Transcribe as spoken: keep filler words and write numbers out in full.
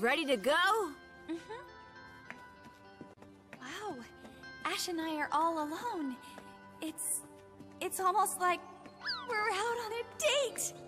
Ready to go? Mm-hmm. Wow, Ash and I are all alone. It's... it's almost like we're out on a date!